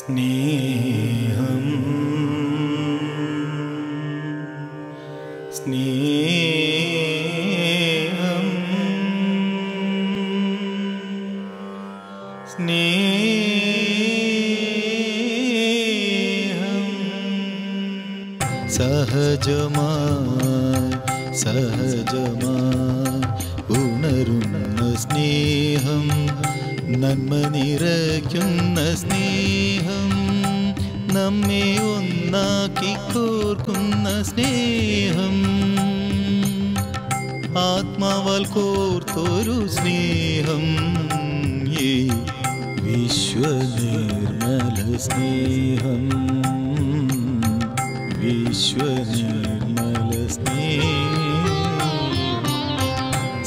Sneham, Sneham, Sneham, Sahaja ma, unarunna sneham, nanmanirakyunna sneham, namme unnaki korkunna sneham, atmaval korthoru sneham, ye Vishwa Nirmala sneham.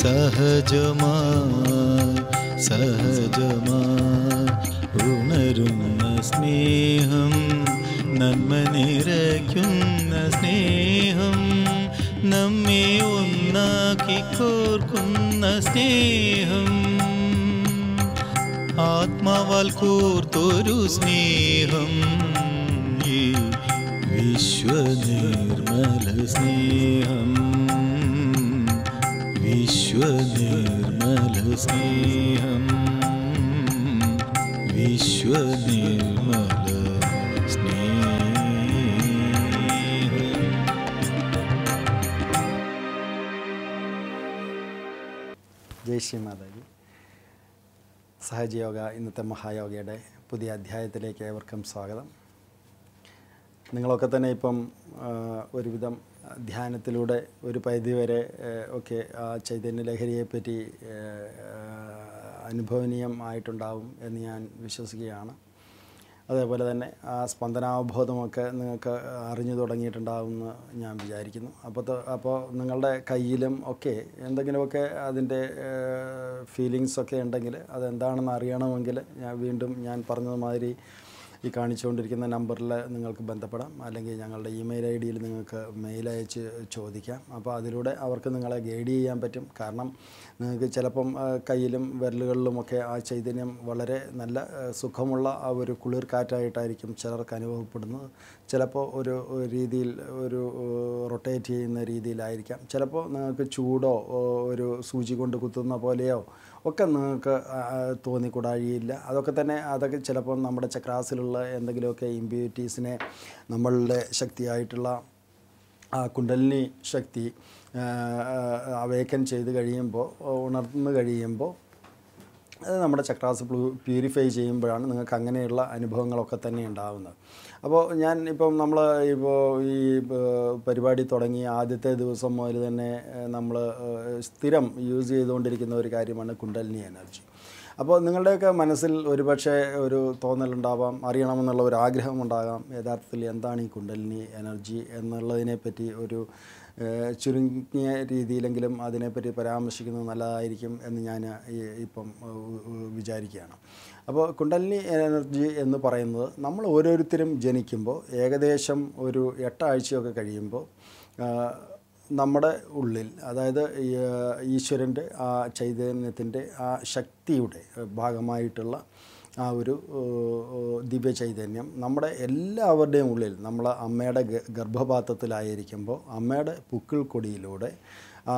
Sahaja ma, unarunna sneham, nanmanirakyunna sneham, namme unnaki korkunna sneham, atmaval korthoru sneham, ye Vishwa Nirmala sneham. Vishwa Nirmala Sneham. Jai Shri Mataji. Sahaja Yoga innathe Mahayogayude puthiya adhyayathilekke evarkkum swagatham. നിങ്ങളൊക്കെ തന്നെ ഇപ്പം ഒരുവിധം ധ്യാനത്തിലൂടെ ഒരു പരിധിവരെ ഒക്കെ ചൈതന്യ ലഹരിയെപ്പറ്റി അനുഭവനീയമായിട്ടുണ്ടാവും എന്ന് ഞാൻ വിശ്വസിക്കുകയാണ്. അതേപോലെ തന്നെ ആ സ്പന്ദനാവബോധമൊക്കെ നിങ്ങൾക്ക് അറിഞ്ഞു തുടങ്ങിയിട്ടുണ്ടാവുമെന്ന് ഞാൻ വിചാരിക്കുന്നു. അപ്പോൾ നിങ്ങളുടെ കയ്യിലും ഒക്കെ എന്തെങ്കിലുമൊക്കെ അതിൻ്റെ ഫീലിങ്സൊക്കെ ഉണ്ടെങ്കിൽ അതെന്താണെന്ന് അറിയണമെങ്കിൽ ഞാൻ പറഞ്ഞതുമാതിരി ഈ കാണിച്ചുകൊണ്ടിരിക്കുന്ന നമ്പറിൽ നിങ്ങൾക്ക് ബന്ധപ്പെടാം, അല്ലെങ്കിൽ ഞങ്ങളുടെ ഇമെയിൽ ഐ ഡിയിൽ നിങ്ങൾക്ക് മെയിൽ അയച്ച് ചോദിക്കാം. അപ്പോൾ അതിലൂടെ അവർക്ക് നിങ്ങളെ ഗൈഡ് ചെയ്യാൻ പറ്റും. കാരണം നിങ്ങൾക്ക് ചിലപ്പം കയ്യിലും വിരലുകളിലുമൊക്കെ ആ ചൈതന്യം വളരെ നല്ല സുഖമുള്ള ആ ഒരു കുളിർ കാറ്റായിട്ടായിരിക്കും ചിലർക്ക് അനുഭവപ്പെടുന്നത്. ചിലപ്പോൾ ഒരു രീതിയിൽ ഒരു റൊട്ടേറ്റ് ചെയ്യുന്ന രീതിയിലായിരിക്കാം. ചിലപ്പോൾ നിങ്ങൾക്ക് ചൂടോ ഒരു സൂചി കൊണ്ട് കുത്തുന്ന പോലെയോ ഒക്കെ നിങ്ങൾക്ക് തോന്നിക്കൂടായില്ല. അതൊക്കെ ചിലപ്പോൾ നമ്മുടെ ചക്രാസിലുള്ള എന്തെങ്കിലുമൊക്കെ ഇമ്പ്യൂരിറ്റീസിനെ നമ്മളുടെ ശക്തിയായിട്ടുള്ള ആ കുണ്ടലിനി ശക്തി അവേക്കൻ ചെയ്ത് കഴിയുമ്പോൾ ഉണർന്നു കഴിയുമ്പോൾ അത് നമ്മുടെ ചക്രാസ് പ്യൂരിഫൈ ചെയ്യുമ്പോഴാണ് നിങ്ങൾക്ക് അങ്ങനെയുള്ള അനുഭവങ്ങളൊക്കെ തന്നെ ഉണ്ടാകുന്നത്. അപ്പോൾ നമ്മൾ ഇപ്പോൾ ഈ പരിപാടി തുടങ്ങി ആദ്യത്തെ ദിവസം മുതൽ തന്നെ നമ്മൾ സ്ഥിരം യൂസ് ചെയ്തുകൊണ്ടിരിക്കുന്ന ഒരു കാര്യമാണ് കുണ്ടലിനി എനർജി. അപ്പോൾ നിങ്ങളുടെയൊക്കെ മനസ്സിൽ ഒരുപക്ഷെ ഒരു തോന്നലുണ്ടാവാം, അറിയണമെന്നുള്ള ഒരു ആഗ്രഹം ഉണ്ടാകാം, യഥാർത്ഥത്തിൽ എന്താണ് ഈ കുണ്ടലിനി എനർജി എന്നുള്ളതിനെപ്പറ്റി ഒരു ചുരുങ്ങിയ രീതിയിലെങ്കിലും അതിനെപ്പറ്റി പരാമർശിക്കുന്നത് നല്ലതായിരിക്കും എന്ന് ഞാൻ ഇപ്പം വിചാരിക്കുകയാണ്. അപ്പോൾ കുണ്ടലിനി എനർജി എന്ന് പറയുന്നത് നമ്മൾ ഓരോരുത്തരും ജനിക്കുമ്പോൾ ഏകദേശം ഒരു 8 ആഴ്ചയൊക്കെ കഴിയുമ്പോൾ നമ്മുടെ ഉള്ളിൽ, അതായത് ഈശ്വരൻ്റെ ആ ചൈതന്യത്തിൻ്റെ ആ ശക്തിയുടെ ഭാഗമായിട്ടുള്ള ആ ഒരു ദിവ്യ ചൈതന്യം നമ്മുടെ എല്ലാവരുടെയും ഉള്ളിൽ നമ്മൾ അമ്മയുടെ ഗർഭപാത്രത്തിലായിരിക്കുമ്പോൾ അമ്മയുടെ പുക്കിൾക്കൊടിയിലൂടെ ആ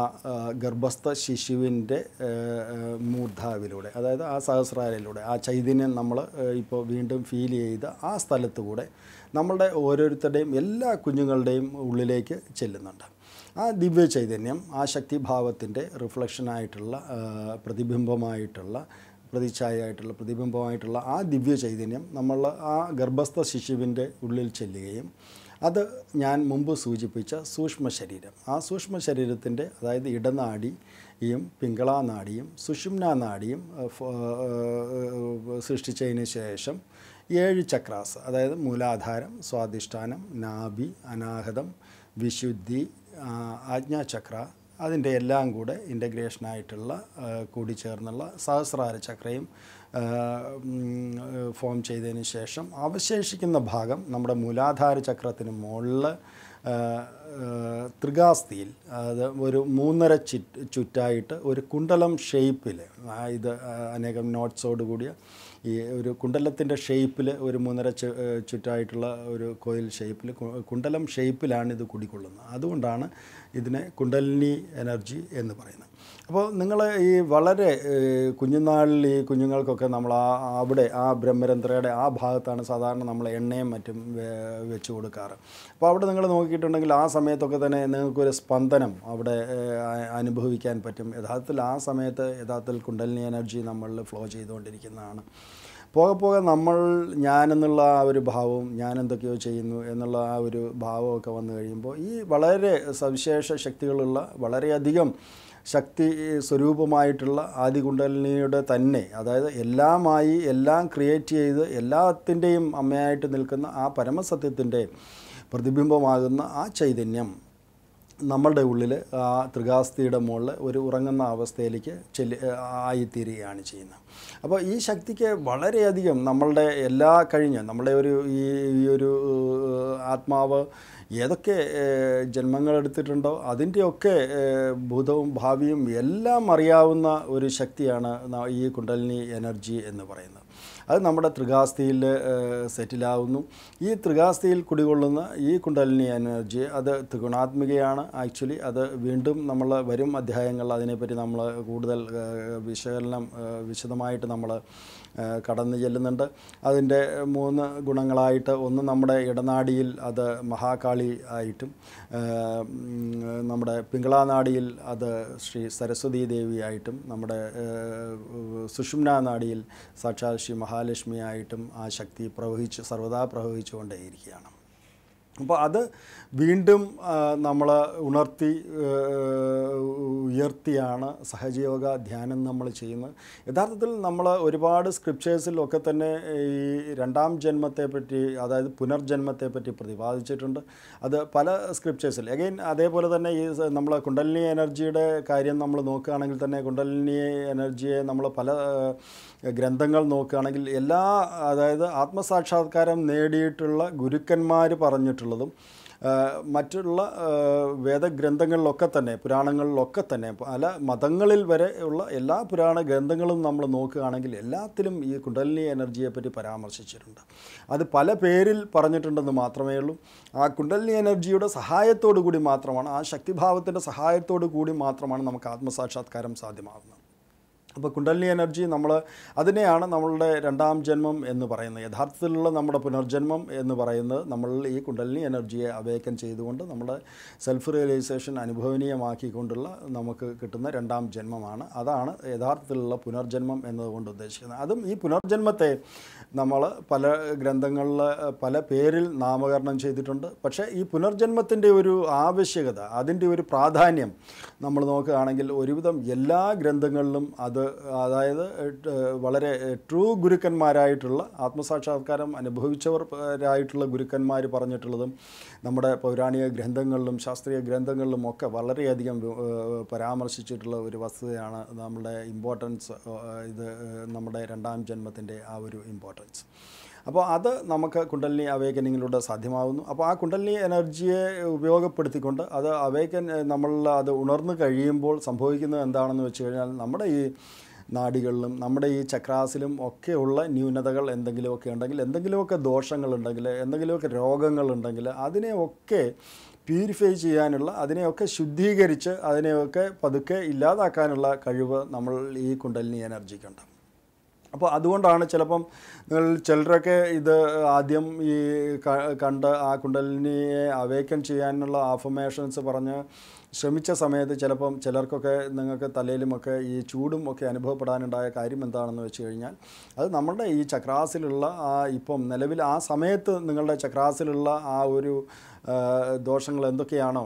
ഗർഭസ്ഥ ശിശുവിൻ്റെ മൂർധാവിലൂടെ, അതായത് ആ സഹസ്രാരയിലൂടെ ആ ചൈതന്യം നമ്മൾ ഇപ്പോൾ വീണ്ടും ഫീൽ ചെയ്ത ആ സ്ഥലത്തുകൂടെ നമ്മളുടെ ഓരോരുത്തരുടെയും എല്ലാ കുഞ്ഞുങ്ങളുടെയും ഉള്ളിലേക്ക് ചെല്ലുന്നുണ്ട്. ആ ദിവ്യ ചൈതന്യം ആ ശക്തിഭാവത്തിൻ്റെ റിഫ്ലക്ഷനായിട്ടുള്ള പ്രതിബിംബമായിട്ടുള്ള ആ ദിവ്യ ചൈതന്യം നമ്മൾ ആ ഗർഭസ്ഥ ശിശുവിൻ്റെ ഉള്ളിൽ ചെല്ലുകയും അത് ഞാൻ മുമ്പ് സൂചിപ്പിച്ച സൂക്ഷ്മശരീരം, ആ സൂക്ഷ്മശരീരത്തിൻ്റെ അതായത് ഇടനാടിയും പിംഗളനാടിയും സുഷുമ്നാനാടിയും സൃഷ്ടിച്ചതിന് ശേഷം 7 ചക്രാസ്, അതായത് മൂലാധാരം, സ്വാധിഷ്ഠാനം, നാഭി, അനാഹതം, വിശുദ്ധി, ആജ്ഞാചക്ര, അതിൻ്റെ എല്ലാം കൂടെ ഇൻ്റഗ്രേഷനായിട്ടുള്ള കൂടിച്ചേർന്നുള്ള സഹസ്രാര ചക്രയും ഫോം ചെയ്തതിന് ശേഷം അവശേഷിക്കുന്ന ഭാഗം നമ്മുടെ മൂലാധാര ചക്രത്തിന് മുകളിൽ ത്രികാസ്ഥിയിൽ, അത് ഒരു 3.5 ചുറ്റായിട്ട് ഒരു കുണ്ടലം ഷേപ്പിൽ, ഇത് അനേകം നോട്ട്സോട് കൂടിയ ഈ ഒരു കുണ്ടലത്തിൻ്റെ ഷേപ്പിൽ ഒരു മൂന്നര ചുറ്റായിട്ടുള്ള ഒരു കോയിൽ ഷേപ്പിൽ കുണ്ടലം ഷേപ്പിലാണ് ഇത് കുടികൊള്ളുന്നത്. അതുകൊണ്ടാണ് ഇതിനെ കുണ്ടലിനി എനർജി എന്ന് പറയുന്നത്. അപ്പോൾ നിങ്ങൾ ഈ വളരെ കുഞ്ഞുനാളിൽ ഈ കുഞ്ഞുങ്ങൾക്കൊക്കെ നമ്മൾ അവിടെ ആ ബ്രഹ്മരന്ധ്രയുടെ ആ ഭാഗത്താണ് സാധാരണ നമ്മൾ എണ്ണയും മറ്റും വെച്ച് കൊടുക്കാറ്. അപ്പോൾ അവിടെ നിങ്ങൾ നോക്കിയിട്ടുണ്ടെങ്കിൽ ആ സമയത്തൊക്കെ തന്നെ നിങ്ങൾക്കൊരു സ്പന്ദനം അവിടെ അനുഭവിക്കാൻ പറ്റും. യഥാർത്ഥത്തിൽ ആ സമയത്ത് യഥാർത്ഥത്തിൽ കുണ്ടലിനി എനർജി നമ്മളിൽ ഫ്ലോ ചെയ്തുകൊണ്ടിരിക്കുന്നതാണ്. പോകെ പോകെ നമ്മൾ ഞാനെന്നുള്ള ആ ഒരു ഭാവവും ഞാൻ എന്തൊക്കെയോ ചെയ്യുന്നു എന്നുള്ള ആ ഒരു ഭാവമൊക്കെ വന്നു കഴിയുമ്പോൾ ഈ വളരെ സവിശേഷ ശക്തികളുള്ള വളരെയധികം ശക്തി സ്വരൂപമായിട്ടുള്ള ആദികുണ്ടലിനിയുടെ തന്നെ, അതായത് എല്ലാമായി എല്ലാം ക്രിയേറ്റ് ചെയ്ത് എല്ലാത്തിൻ്റെയും അമ്മയായിട്ട് നിൽക്കുന്ന ആ പരമസത്യത്തിൻ്റെ പ്രതിബിംബമാകുന്ന ആ ചൈതന്യം നമ്മളുടെ ഉള്ളിൽ ആ ത്രികാസ്ഥിയുടെ മുകളിൽ ഒരു ഉറങ്ങുന്ന അവസ്ഥയിലേക്ക് ആയിത്തീരുകയാണ് ചെയ്യുന്നത്. അപ്പോൾ ഈ ശക്തിക്ക് വളരെയധികം നമ്മളുടെ എല്ലാ കഴിഞ്ഞ നമ്മളുടെ ഒരു ഈ ഒരു ആത്മാവ് ഏതൊക്കെ ജന്മങ്ങളെടുത്തിട്ടുണ്ടോ അതിൻ്റെയൊക്കെ ഭൂതവും ഭാവിയും എല്ലാം അറിയാവുന്ന ഒരു ശക്തിയാണ് ഈ കുണ്ടലിനി എനർജി എന്ന് പറയുന്നത്. അത് നമ്മുടെ ത്രികാസ്ഥിയിൽ സെറ്റിലാവുന്നു. ഈ ത്രികാസ്ഥിയിൽ കുടികൊള്ളുന്ന ഈ കുണ്ടലിനി എനർജി അത് ത്രിഗുണാത്മികയാണ്. ആക്ച്വലി അത് വീണ്ടും നമ്മൾ വരും അധ്യായങ്ങളിൽ അതിനെപ്പറ്റി നമ്മൾ കൂടുതൽ വിശദമായിട്ട് നമ്മൾ കടന്നു ചെല്ലുന്നുണ്ട്. അതിൻ്റെ 3 ഗുണങ്ങളായിട്ട് ഒന്ന് നമ്മുടെ ഇടനാടിയിൽ അത് മഹാകാളി ആയിട്ടും നമ്മുടെ പിംഗളാനാടിയിൽ അത് ശ്രീ സരസ്വതീ ദേവിയായിട്ടും നമ്മുടെ സുഷുമ്നാ നാടിയിൽ സാക്ഷാൽ ശ്രീ മഹാലക്ഷ്മിയായിട്ടും ആ ശക്തി സർവദാ പ്രവഹിച്ചു കൊണ്ടേയിരിക്കുകയാണ്. അപ്പോൾ അത് വീണ്ടും നമ്മൾ ഉയർത്തിയാണ് സഹജയോഗ ധ്യാനം നമ്മൾ ചെയ്യുന്നത്. യഥാർത്ഥത്തിൽ നമ്മൾ ഒരുപാട് സ്ക്രിപ്ചേഴ്സിലൊക്കെ തന്നെ ഈ 2ാം ജന്മത്തെപ്പറ്റി, അതായത് പുനർജന്മത്തെപ്പറ്റി പ്രതിപാദിച്ചിട്ടുണ്ട്. അത് പല സ്ക്രിപ്ചേഴ്സിൽ അഗൈൻ അതേപോലെ തന്നെ ഈ നമ്മൾ കുണ്ടലിനി എനർജിയുടെ കാര്യം നമ്മൾ നോക്കുകയാണെങ്കിൽ തന്നെ കുണ്ടലിനി എനർജിയെ നമ്മൾ പല ഗ്രന്ഥങ്ങൾ നോക്കുകയാണെങ്കിൽ എല്ലാ, അതായത് ആത്മസാക്ഷാത്കാരം നേടിയിട്ടുള്ള ഗുരുക്കന്മാർ പറഞ്ഞിട്ടുള്ളതും മറ്റുള്ള വേദഗ്രന്ഥങ്ങളിലൊക്കെ തന്നെ പുരാണങ്ങളിലൊക്കെ തന്നെ പല മതങ്ങളിൽ വരെ ഉള്ള എല്ലാ പുരാണ ഗ്രന്ഥങ്ങളും നമ്മൾ നോക്കുകയാണെങ്കിൽ എല്ലാത്തിലും ഈ കുണ്ടലിനി എനർജിയെപ്പറ്റി പരാമർശിച്ചിട്ടുണ്ട്. അത് പല പേരിൽ പറഞ്ഞിട്ടുണ്ടെന്ന് മാത്രമേ ഉള്ളൂ. ആ കുണ്ടലിനി എനർജിയുടെ സഹായത്തോടു കൂടി മാത്രമാണ്, ആ ശക്തിഭാവത്തിൻ്റെ സഹായത്തോടു കൂടി മാത്രമാണ് നമുക്ക് ആത്മസാക്ഷാത്കാരം സാധ്യമാകുന്നത്. അപ്പോൾ കുണ്ടലിനി എനർജി നമ്മൾ അതിനെയാണ് നമ്മളുടെ 2ാം ജന്മം എന്ന് പറയുന്നത്. യഥാർത്ഥത്തിലുള്ള നമ്മുടെ പുനർജന്മം എന്ന് പറയുന്നത് നമ്മൾ ഈ കുണ്ടലിനി എനർജിയെ അവേക്കൻ ചെയ്തുകൊണ്ട് നമ്മുടെ സെൽഫ് റിയലൈസേഷൻ അനുഭവനീയമാക്കിക്കൊണ്ടുള്ള നമുക്ക് കിട്ടുന്ന 2ാം ജന്മമാണ്. അതാണ് യഥാർത്ഥത്തിലുള്ള പുനർജന്മം എന്നതുകൊണ്ട് ഉദ്ദേശിക്കുന്നത്. അതും ഈ പുനർജന്മത്തെ നമ്മൾ പല ഗ്രന്ഥങ്ങളിൽ പല പേരിൽ നാമകരണം ചെയ്തിട്ടുണ്ട്. പക്ഷേ ഈ പുനർജന്മത്തിൻ്റെ ഒരു ആവശ്യകത, അതിൻ്റെ ഒരു പ്രാധാന്യം നമ്മൾ നോക്കുകയാണെങ്കിൽ ഒരുവിധം എല്ലാ ഗ്രന്ഥങ്ങളിലും അത്, അതായത് വളരെ ട്രൂ ഗുരുക്കന്മാരായിട്ടുള്ള ആത്മസാക്ഷാത്കാരം അനുഭവിച്ചവരായിട്ടുള്ള ഗുരുക്കന്മാർ പറഞ്ഞിട്ടുള്ളതും നമ്മുടെ പൗരാണിക ഗ്രന്ഥങ്ങളിലും ശാസ്ത്രീയ ഗ്രന്ഥങ്ങളിലും ഒക്കെ വളരെയധികം പരാമർശിച്ചിട്ടുള്ള ഒരു വസ്തുതയാണ് നമ്മുടെ ഇമ്പോർട്ടൻസ്, ഇത് നമ്മുടെ 2ാം ജന്മത്തിൻ്റെ ആ ഒരു ഇമ്പോർട്ടൻസ്. അപ്പോൾ അത് നമുക്ക് കുണ്ടലിനി അവേക്കനിങ്ങിലൂടെ സാധ്യമാകുന്നു. അപ്പോൾ ആ കുണ്ടലിനി എനർജിയെ ഉപയോഗപ്പെടുത്തിക്കൊണ്ട് അത് അവേക്കൻ നമ്മളിൽ അത് ഉണർന്നു കഴിയുമ്പോൾ സംഭവിക്കുന്നത് എന്താണെന്ന് വെച്ച് കഴിഞ്ഞാൽ നമ്മുടെ ഈ നാടികളിലും നമ്മുടെ ഈ ചക്രാസിലും ഒക്കെയുള്ള ന്യൂനതകൾ എന്തെങ്കിലുമൊക്കെ ഉണ്ടെങ്കിൽ, എന്തെങ്കിലുമൊക്കെ ദോഷങ്ങളുണ്ടെങ്കിൽ, എന്തെങ്കിലുമൊക്കെ രോഗങ്ങളുണ്ടെങ്കിൽ അതിനെയൊക്കെ പ്യൂരിഫൈ ചെയ്യാനുള്ള, അതിനെയൊക്കെ ശുദ്ധീകരിച്ച് അതിനെയൊക്കെ പതുക്കെ ഇല്ലാതാക്കാനുള്ള കഴിവ് നമ്മൾ ഈ കുണ്ടലിനി എനർജിക്കുണ്ട്. അപ്പോൾ അതുകൊണ്ടാണ് ചിലപ്പം നിങ്ങൾ ചിലരൊക്കെ ഇത് ആദ്യം ഈ കണ്ട് ആ കുണ്ടലിനിയെ അവേക്കൻ ചെയ്യാനുള്ള അഫർമേഷൻസ് പറഞ്ഞ് ശ്രമിച്ച സമയത്ത് ചിലപ്പം ചിലർക്കൊക്കെ നിങ്ങൾക്ക് തലയിലുമൊക്കെ ഈ ചൂടും ഒക്കെ അനുഭവപ്പെടാനുണ്ടായ കാര്യം എന്താണെന്ന് വെച്ച് കഴിഞ്ഞാൽ അത് നമ്മളുടെ ഈ ചക്രാസിലുള്ള ആ ഇപ്പം നിലവിൽ ആ സമയത്ത് നിങ്ങളുടെ ചക്രാസിലുള്ള ആ ഒരു ദോഷങ്ങൾ എന്തൊക്കെയാണോ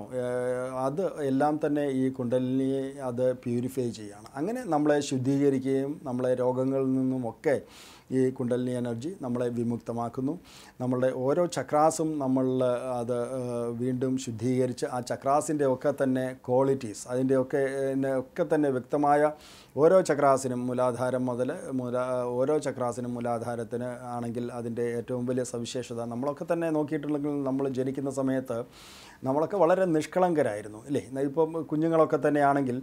അത് എല്ലാം തന്നെ ഈ കുണ്ടലിനിയെ അത് പ്യൂരിഫൈ ചെയ്യുകയാണ്. അങ്ങനെ നമ്മളെ ശുദ്ധീകരിക്കുകയും നമ്മളെ രോഗങ്ങളിൽ നിന്നുമൊക്കെ ഈ കുണ്ടലിനി എനർജി നമ്മളെ വിമുക്തമാക്കുന്നു. നമ്മളുടെ ഓരോ ചക്രാസും നമ്മൾ അത് വീണ്ടും ശുദ്ധീകരിച്ച് ആ ചക്രാസിൻ്റെ ഒക്കെ തന്നെ ക്വാളിറ്റീസ് അതിൻ്റെ ഒക്കെ തന്നെ വ്യക്തമായ ഓരോ ചക്രാസിനും മൂലാധാരം മുതൽ ഓരോ ചക്രാസിനും മൂലാധാരത്തിന് ആണെങ്കിൽ അതിൻ്റെ ഏറ്റവും വലിയ സവിശേഷത നമ്മളൊക്കെ തന്നെ നോക്കിയിട്ടുണ്ടെങ്കിൽ നമ്മൾ ജനിക്കുന്ന സമയത്ത് നമ്മളൊക്കെ വളരെ നിഷ്കളങ്കരായിരുന്നു അല്ലേ? ഇപ്പം കുഞ്ഞുങ്ങളൊക്കെ തന്നെയാണെങ്കിൽ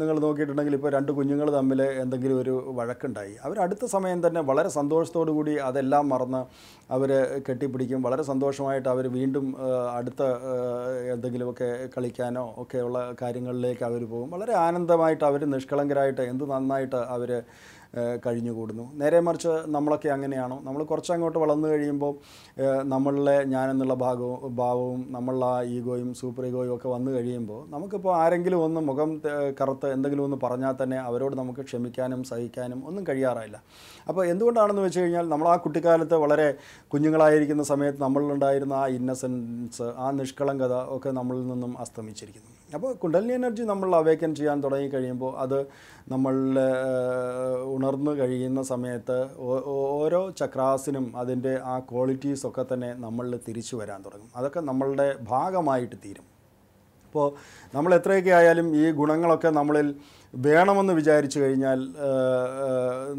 നിങ്ങൾ നോക്കിയിട്ടുണ്ടെങ്കിൽ ഇപ്പോൾ 2 കുഞ്ഞുങ്ങൾ തമ്മിൽ എന്തെങ്കിലും ഒരു വഴക്കുണ്ടായി, അവർ അടുത്ത സമയം സമയം തന്നെ വളരെ സന്തോഷത്തോടു കൂടി അതെല്ലാം മറന്ന് അവർ കെട്ടിപ്പിടിക്കും. വളരെ സന്തോഷമായിട്ട് അവർ വീണ്ടും അടുത്ത എന്തെങ്കിലുമൊക്കെ കളിക്കാനോ ഒക്കെയുള്ള കാര്യങ്ങളിലേക്ക് അവർ പോകും. വളരെ ആനന്ദമായിട്ട് അവർ നിഷ്കളങ്കരായിട്ട് എന്ത് നന്നായിട്ട് അവർ കഴിഞ്ഞുകൂടുന്നു. നേരെ മറിച്ച് നമ്മളൊക്കെ അങ്ങനെയാണോ? നമ്മൾ കുറച്ചങ്ങോട്ട് വളർന്നു കഴിയുമ്പോൾ നമ്മളിലെ ഞാനെന്നുള്ള ഭാവവും നമ്മളുടെ ആ ഈഗോയും സൂപ്പർ ഈഗോയും ഒക്കെ വന്നു കഴിയുമ്പോൾ നമുക്കിപ്പോൾ ആരെങ്കിലും ഒന്ന് മുഖം കറുത്ത് എന്തെങ്കിലും ഒന്ന് പറഞ്ഞാൽ തന്നെ അവരോട് നമുക്ക് ക്ഷമിക്കാനും സഹിക്കാനും ഒന്നും കഴിയാറില്ല. അപ്പോൾ എന്തുകൊണ്ടാണെന്ന് വെച്ച് കഴിഞ്ഞാൽ നമ്മൾ ആ കുട്ടിക്കാലത്ത് വളരെ കുഞ്ഞുങ്ങളായിരിക്കുന്ന സമയത്ത് നമ്മളിലുണ്ടായിരുന്ന ആ ഇന്നസെൻസ്, ആ നിഷ്കളങ്കത ഒക്കെ നമ്മളിൽ നിന്നും അസ്തമിച്ചിരിക്കുന്നു. അപ്പോൾ കുണ്ടലിനി എനർജി നമ്മൾ അവേക്കൻ ചെയ്യാൻ തുടങ്ങി കഴിയുമ്പോൾ അത് നമ്മളിൽ ഉണർന്നു കഴിയുന്ന സമയത്ത് ഓരോ ചക്രാസിനും അതിൻ്റെ ആ ക്വാളിറ്റീസൊക്കെ തന്നെ നമ്മളിൽ തിരിച്ചു വരാൻ തുടങ്ങും. അതൊക്കെ നമ്മളുടെ ഭാഗമായിട്ട് തീരും. അപ്പോൾ നമ്മൾ എത്രയൊക്കെ ആയാലും ഈ ഗുണങ്ങളൊക്കെ നമ്മളിൽ വേണമെന്ന് വിചാരിച്ചു കഴിഞ്ഞാൽ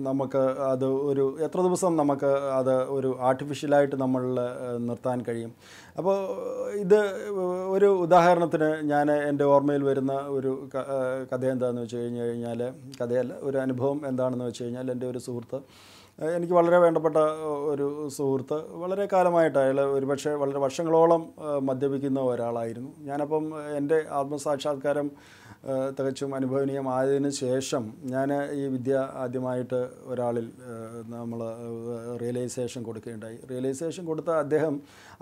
നമുക്ക് അത് ഒരു എത്ര ദിവസം നമുക്ക് അത് ഒരു ആർട്ടിഫിഷ്യലായിട്ട് നമ്മൾ നിർത്താൻ കഴിയും. അപ്പോൾ ഇത് ഒരു ഉദാഹരണത്തിന് ഞാൻ എൻ്റെ ഓർമ്മയിൽ വരുന്ന ഒരു കഥ എന്താണെന്ന് വെച്ച് കഴിഞ്ഞ് കഴിഞ്ഞാൽ, കഥയല്ല, ഒരു അനുഭവം എന്താണെന്ന് വെച്ച് കഴിഞ്ഞാൽ, എൻ്റെ ഒരു സുഹൃത്ത്, എനിക്ക് വളരെ വേണ്ടപ്പെട്ട ഒരു സുഹൃത്ത്, വളരെ കാലമായിട്ട് അയാൾ ഒരുപക്ഷെ വളരെ വർഷങ്ങളോളം മദ്യപിക്കുന്ന ഒരാളായിരുന്നു. ഞാനപ്പം എൻ്റെ ആത്മസാക്ഷാത്കാരം തികച്ചും അനുഭവനീയമായതിനു ശേഷം ഞാൻ ഈ വിദ്യ ആദ്യമായിട്ട് ഒരാളിൽ നമ്മൾ റിയലൈസേഷൻ കൊടുക്കുകയുണ്ടായി. റിയലൈസേഷൻ കൊടുത്ത അദ്ദേഹം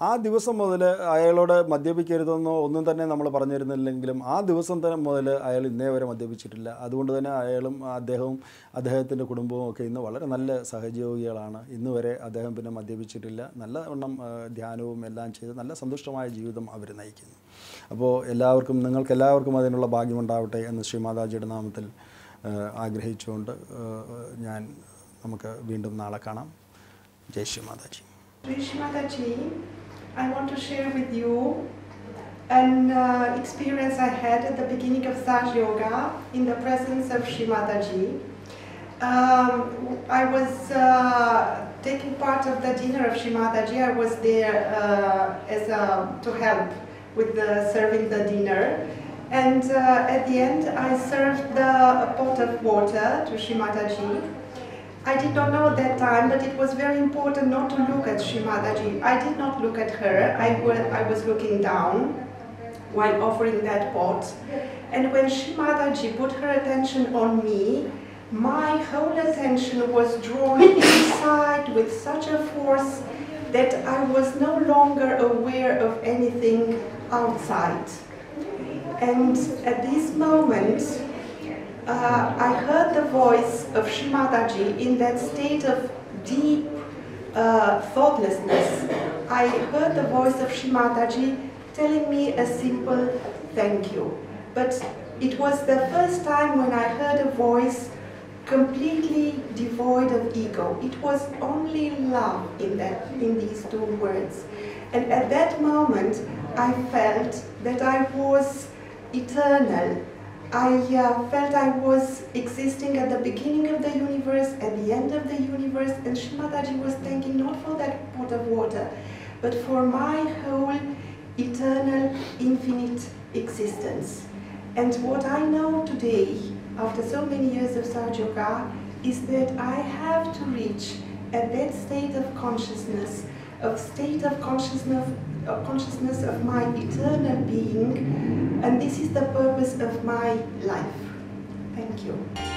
ആ ദിവസം മുതൽ അയാളോട് മദ്യപിക്കരുതെന്നോ ഒന്നും തന്നെ നമ്മൾ പറഞ്ഞിരുന്നില്ലെങ്കിലും ആ ദിവസം തന്നെ മുതൽ അയാൾ ഇന്നേ വരെ മദ്യപിച്ചിട്ടില്ല. അതുകൊണ്ട് തന്നെ അയാളും അദ്ദേഹവും അദ്ദേഹത്തിൻ്റെ കുടുംബവും ഒക്കെ ഇന്ന് വളരെ നല്ല സഹജയോഗികളാണ്. ഇന്ന് വരെ അദ്ദേഹം പിന്നെ മദ്യപിച്ചിട്ടില്ല. നല്ലവണ്ണം ധ്യാനവും എല്ലാം ചെയ്ത് നല്ല സന്തുഷ്ടമായ ജീവിതം അവർ നയിക്കുന്നു. അപ്പോൾ എല്ലാവർക്കും, നിങ്ങൾക്കെല്ലാവർക്കും അതിനുള്ള ഭാഗ്യമുണ്ടാവട്ടെ എന്ന് ശ്രീ മാതാജിയുടെ നാമത്തിൽ ആഗ്രഹിച്ചുകൊണ്ട് നമുക്ക് വീണ്ടും നാളെ കാണാം. ജയ് Shri Mataji. Shri Mataji, I want to share with you an experience I had at the beginning of Sahaja Yoga in the presence of Shri Mataji. I was taking part of the dinner of Shri Mataji. I was there to help with serving the dinner, and at the end I served a pot of water to Shri Mataji. I did not know at that time that it was very important not to look at Shri Mataji. I did not look at her. I was looking down while offering that pot. And when Shri Mataji put her attention on me, my whole attention was drawn inside with such a force that I was no longer aware of anything outside. And at this moment, I heard the voice of Shri Mataji in that state of deep thoughtlessness. I heard the voice of Shri Mataji telling me a simple thank you. But it was the first time when I heard a voice completely devoid of ego. It was only love in these two words. And at that moment, I felt that I was eternal. I felt I was existing at the beginning of the universe, at the end of the universe, and Shri Mataji was thanking not for that pot of water, but for my whole eternal, infinite existence. And what I know today, after so many years of Sahaja Yoga, is that I have to reach at that state of consciousness, consciousness of my eternal being, and this is the purpose of my life. Thank you.